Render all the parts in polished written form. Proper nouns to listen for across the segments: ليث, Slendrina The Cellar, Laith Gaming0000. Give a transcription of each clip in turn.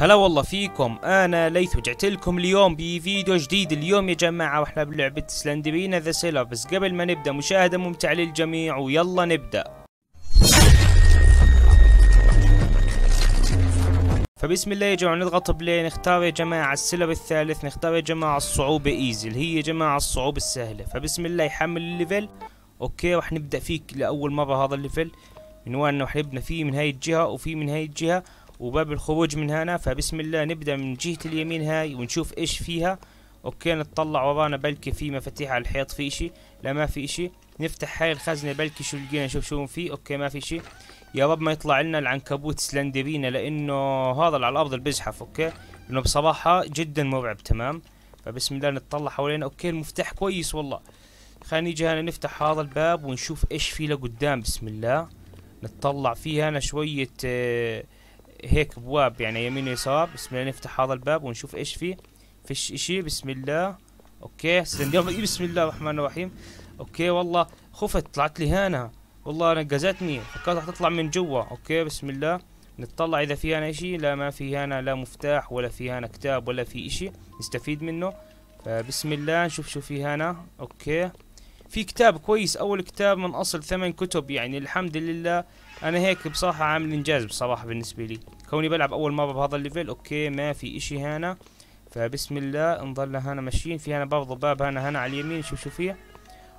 هلا والله فيكم، انا ليث ورجعت لكم اليوم بفيديو جديد. اليوم يا جماعه واحنا بلعبه سلندرينا ذا سيلر، بس قبل ما نبدا مشاهده ممتعه للجميع ويلا نبدا. فبسم الله يا جماعه نضغط بلاي، نختار يا جماعه السيلر الثالث، نختار يا جماعه الصعوبه ايزي اللي هي يا جماعه الصعوبه السهله. فبسم الله يحمل الليفل، اوكي راح نبدا فيك لاول مره هذا الليفل من وين راح نبدا فيه، من هاي الجهه وفي من هاي الجهه وباب الخروج من هنا. فبسم الله نبدأ من جهة اليمين هاي ونشوف ايش فيها، اوكي نتطلع ورانا بلكي في مفاتيح على الحيط، في اشي؟ لا ما في اشي. نفتح هاي الخزنة بلكي شو لقينا، نشوف شو فيه، اوكي ما في اشي. يا رب ما يطلع لنا العنكبوت سلندرينا لانه هذا اللي على الارض اللي بيزحف، اوكي لانه بصراحة جدا مرعب. تمام فبسم الله نتطلع حوالينا، اوكي المفتاح كويس والله. خلينا نيجي هنا نفتح هذا الباب ونشوف ايش فيه لقدام. بسم الله نتطلع فيه هنا شوية هيك بواب يعني يمين ويسار. بسم الله نفتح هذا الباب ونشوف ايش فيه، فيش اشي. بسم الله اوكي سلندرينا، بسم الله الرحمن الرحيم. اوكي والله خفت طلعت لي هنا، والله نقزتني فكرت راح تطلع من جوا. اوكي بسم الله نتطلع اذا في هنا اشي، لا ما في هنا لا مفتاح ولا في هنا كتاب ولا في اشي نستفيد منه. فبسم الله نشوف شو في هنا، اوكي في كتاب كويس، اول كتاب من اصل 8 كتب، يعني الحمد لله. انا هيك بصراحه عامل انجاز بصراحه بالنسبه لي كوني بلعب اول مره بهذا الليفل. اوكي ما في اشي هنا، فبسم الله نضل هنا ماشيين. في هنا برضه باب هنا على اليمين، شوف شو فيه،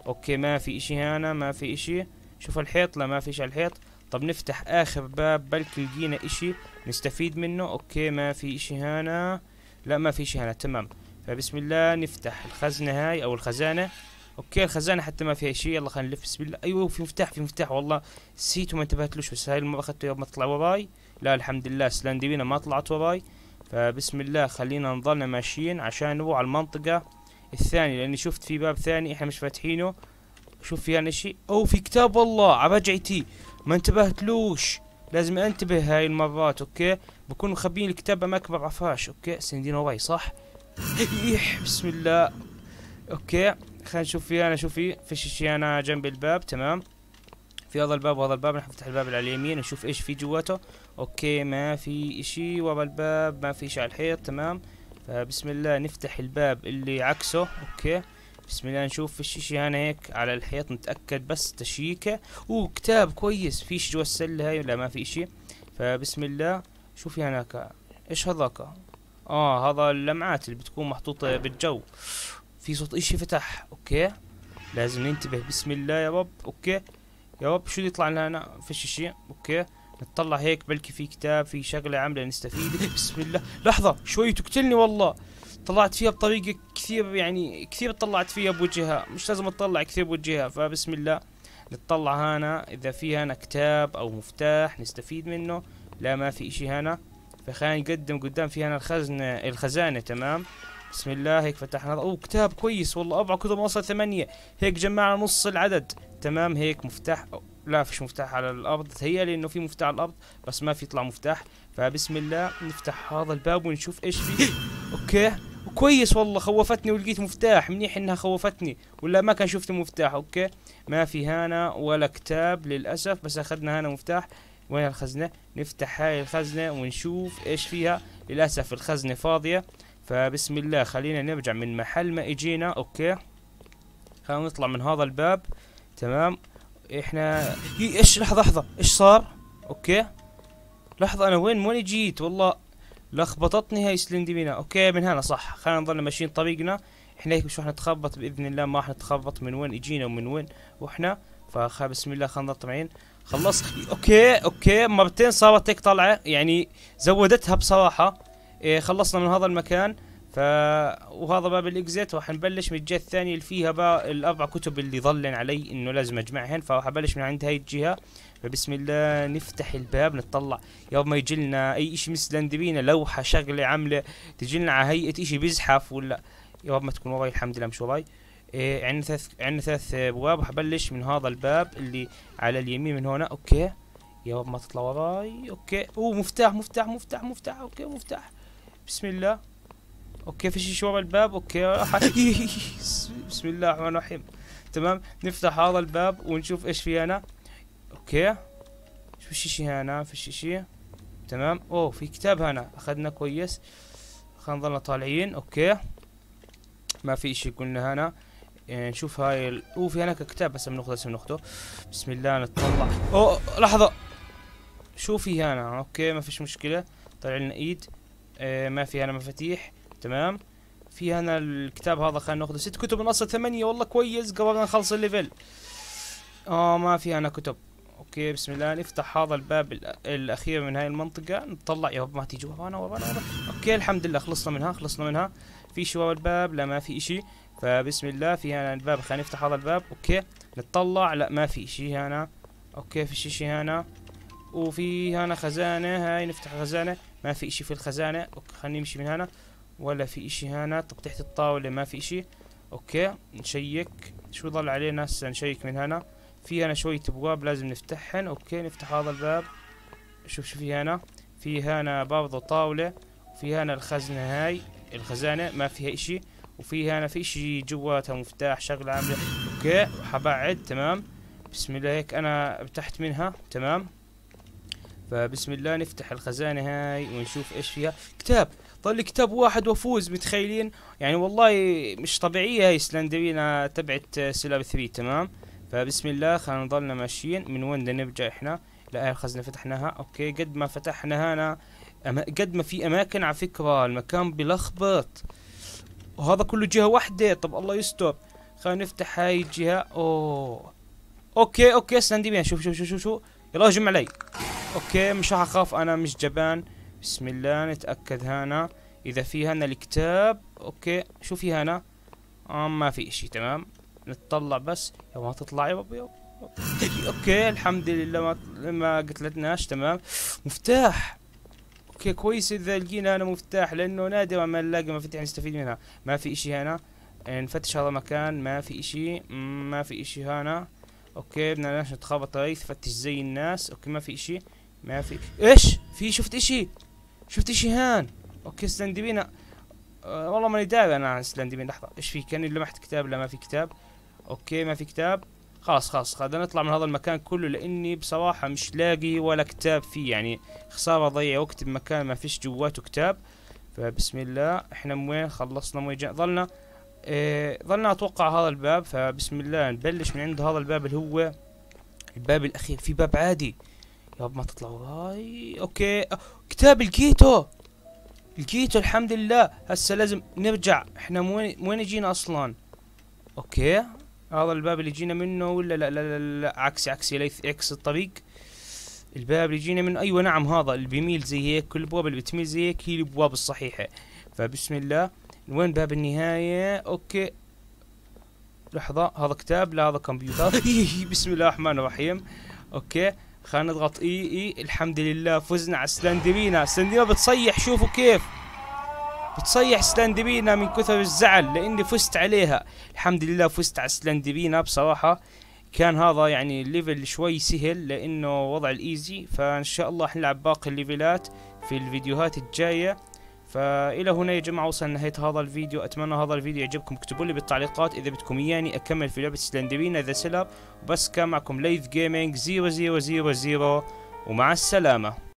اوكي ما في اشي هنا، ما في اشي. شوف الحيط، لا ما في اشي على الحيط. طب نفتح اخر باب بلكي لقينا اشي نستفيد منه، اوكي ما في اشي هنا، لا ما في اشي هنا. تمام فبسم الله نفتح الخزنه هاي او الخزانه، اوكي الخزانه حتى ما فيها شيء. يلا خلينا نلف بسم الله. ايوه في مفتاح، في مفتاح والله نسيته ما انتبهتلوش، بس هاي المره اخذته يوم ما طلع وراي. لا الحمد لله سلندرينا ما طلعت وراي. فبسم الله خلينا نضلنا ماشيين عشان نروح على المنطقه الثانيه، لاني شفت في باب ثاني احنا مش فاتحينه. شوف في هنا شيء، او في كتاب والله على رجعتي ما انتبهتلوش، لازم انتبه هاي المرات. اوكي بكون مخبيين الكتاب باماكن ما بعرفهاش. اوكي سندينا وراي صح. بسم الله اوكي خلينا نشوف في هنا، شوف في فيش شيء هنا جنب الباب. تمام في هذا الباب وهذا الباب، نفتح الباب اللي على اليمين نشوف ايش في جواته. اوكي ما في اشي ورا الباب، ما في اشي على الحيط. تمام فبسم الله نفتح الباب اللي عكسه، اوكي بسم الله نشوف فيش اشي هنا هيك على الحيط نتاكد بس تشيكه. كتاب كويس، فيش جوا السله هاي ولا ما في اشي. فبسم الله شوف في هناك ايش هذاك، هذا اللمعات اللي بتكون محطوطه بالجو. في صوت اشي فتح، اوكي لازم ننتبه. بسم الله يا رب، اوكي يا رب شو اللي يطلع لنا هنا، فيش اشي. اوكي نطلع هيك بلكي في كتاب، في شغله عامله نستفيد. بسم الله لحظه شوي تقتلني والله، طلعت فيها بطريقه كثير يعني كثير طلعت فيها بوجهها، مش لازم اطلع كثير بوجهها. فبسم الله نطلع هنا اذا في هنا كتاب او مفتاح نستفيد منه، لا ما في اشي هنا. فخلينا نقدم قدام، في هنا الخزانه. تمام بسم الله هيك فتحنا، كتاب كويس والله 4 كتب وصل 8 هيك جمعنا نص العدد. تمام هيك مفتاح، لا فيش مفتاح على الارض، تهيألي انه في مفتاح على الارض بس ما في طلع مفتاح. فبسم الله نفتح هذا الباب ونشوف ايش فيه. اوكي كويس والله خوفتني ولقيت مفتاح، منيح انها خوفتني ولا ما كان شفت مفتاح. اوكي ما في هنا ولا كتاب للاسف، بس اخذنا هنا مفتاح. وين الخزنه؟ نفتح هاي الخزنه ونشوف ايش فيها، للاسف الخزنه فاضيه. فبسم الله خلينا نرجع من محل ما اجينا، اوكي خلينا نطلع من هذا الباب. تمام احنا ايش، لحظه ايش صار؟ اوكي لحظه انا وين جيت والله لخبطتني هاي سلندرينا. اوكي من هنا صح، خلينا نضلنا ماشيين طريقنا احنا هيك مش راح نتخبط باذن الله، ما راح نتخبط من وين اجينا ومن وين واحنا. بسم الله خلينا نطمعين خلص. اوكي مرتين صارت هيك طلعه يعني زودتها بصراحه. خلصنا من هذا المكان وهذا باب الاكزيت، وراح نبلش من الجهه الثانيه اللي فيها ال4 كتب اللي ظلن علي انه لازم اجمعهن، فراح ابلش من عند هاي الجهه. فبسم الله نفتح الباب نتطلع، يا ما يجي لنا اي شيء من سلندرينا، لوحه شغله عامله تجي لنا على هيئه شيء بيزحف ولا، يا رب ما تكون وراي الحمد لله مش وراي. عندنا 3 ابواب، راح ابلش من هذا الباب اللي على اليمين من هنا. اوكي يا رب ما تطلع وراي. اوكي مفتاح مفتاح مفتاح مفتاح، اوكي مفتاح بسم الله. اوكي في شيء ورا الباب، اوكي بسم الله الرحمن الرحيم. تمام نفتح هذا الباب ونشوف ايش في هنا. اوكي شو في شيء هنا، في شيء تمام. اوه في كتاب هنا اخذنا كويس، خلينا نضلنا طالعين. اوكي ما في اشي قلنا هنا. نشوف هاي في هناك كتاب بس بناخذه، بس بناخذه. بسم الله نطلع. اوه لحظة شو في هنا؟ اوكي ما فيش مشكلة. طلع لنا ايد. ما في هنا مفاتيح تمام. في هنا الكتاب هذا خلينا ناخذه. 6 كتب من اصل 8 والله كويس، قبل نخلص الليفل. ما في هنا كتب. اوكي بسم الله نفتح هذا الباب الاخير من هاي المنطقة، نطلع يا رب ما تيجوا ورانا ورانا. اوكي الحمد لله خلصنا منها خلصنا منها. في شي ورا الباب؟ لا ما في اشي. فبسم الله في هنا الباب، خلينا نفتح هذا الباب. اوكي نطلع، لا ما في اشي هنا. اوكي في شي هنا. وفي هنا خزانة، هاي نفتح خزانة، ما في اشي في الخزانة. اوكي خلينا نمشي من هنا، ولا في اشي هنا. طب تحت الطاولة ما في اشي. اوكي نشيك شو ضل علينا هسه، نشيك من هنا. في هنا شوية ابواب لازم نفتحهن. اوكي نفتح هذا الباب. شوف شو في هنا. في هنا برضه طاولة، وفي هنا الخزنة، هاي الخزانة ما فيها اشي. وفي هنا في اشي جواتها، مفتاح، شغلة عاملة. اوكي حبعد تمام. بسم الله هيك انا فتحت منها تمام. فبسم الله نفتح الخزانة هاي ونشوف ايش فيها. كتاب، ضل كتاب واحد وافوز، متخيلين؟ يعني والله مش طبيعية هاي سلندرينا تبعت سلاب 3 تمام. فبسم الله خلينا نضلنا ماشيين. من وين بدنا نرجع احنا؟ لا هاي الخزنة فتحناها. اوكي قد ما فتحنا هنا قد ما في اماكن، على فكرة المكان بلخبط، وهذا كله جهة واحدة. طب الله يستر، خلينا نفتح هاي الجهة. اوه اوكي اوكي سلندرينا شوف شوف شوف شوف شوف، يلا هجم علي. اوكي مش راح اخاف، انا مش جبان. بسم الله نتأكد هنا اذا في هنا الكتاب. اوكي شو في هنا؟ ما في اشي تمام. نتطلع بس يا ما تطلع يا بابا. اوكي الحمد لله ما قتلتناش تمام. مفتاح، اوكي كويس اذا لقينا هنا مفتاح، لانه نادرا ما نلاقي مفاتيح نستفيد منها. ما في اشي هنا، نفتش هذا المكان، ما في اشي، ما في اشي هنا. اوكي بدناش نتخبط هاي، تفتش زي الناس. اوكي ما في اشي، ما في ايش في. شفت اشي، شفت اشي هان. اوكي سلندرينا والله ماني داري انا عن سلندرينا. لحظة ايش في؟ كاني لمحت كتاب، لا ما في كتاب. اوكي ما في كتاب، خلاص خلاص خلينا نطلع من هذا المكان كله، لاني بصراحة مش لاقي ولا كتاب فيه، يعني خسارة ضيع وقت بمكان ما فيش جواته كتاب. فبسم الله احنا من وين خلصنا؟ وين ضلنا؟ ظلنا اتوقع هذا الباب. فبسم الله نبلش من عند هذا الباب اللي هو الباب الاخير. في باب عادي، يا رب ما تطلع وراي. اوكي كتاب لقيته، لقيته الحمد لله. هسه لازم نرجع، احنا وين جينا اصلا؟ اوكي هذا الباب اللي جينا منه ولا لا؟ لا لا لا عكسي عكسي، ليث اكس الطريق. الباب اللي جينا منه ايوه نعم، هذا اللي بيميل زي هيك، كل البواب اللي بتميل زي هيك هي البواب الصحيحة. فبسم الله وين باب النهاية؟ اوكي لحظة هذا كتاب، لا هذا كمبيوتر. بسم الله الرحمن الرحيم. اوكي خلينا نضغط اي. الحمد لله فزنا على سلندرينا. سلندرينا بتصيح، شوفوا كيف بتصيح سلندرينا من كثر الزعل لاني فزت عليها. الحمد لله فزت على سلندرينا. بصراحة كان هذا يعني الليفل شوي سهل لانه وضع الايزي، فان شاء الله حنلعب باقي الليفلات في الفيديوهات الجاية. فإلى هنا يا جماعة وصلنا نهاية هذا الفيديو، أتمنى هذا الفيديو يعجبكم، اكتبوا لي بالتعليقات إذا بدكم إياني أكمل في لعبة سلندرينا ذا سيلر. وبس كان معكم ليف جيمنج 0000 ومع السلامة.